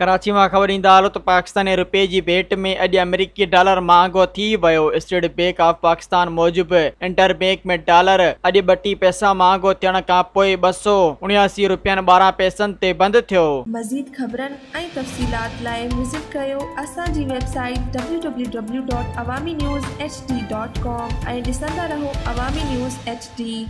कराची मां ख़बर ईंदा हलो त पाकिस्तानी रुपए जी भेट में अॼु अमेरिकी डॉलर महांगो थी वियो। स्टेट बैंक ऑफ पाकिस्तान मूजिब इंटर बैंक में डॉलर अॼु 2.30 पैसा महांगो थियण खां पोइ 289.12 रुपयनि ते बंदि थियो। मज़ीद ख़बरनि ऐं तफ़सीलात लाइ विज़िट कयो असांजी वेबसाइट www.awaminews.hd.com ऐं ॾिसंदा रहो अवामी न्यूज़ HD।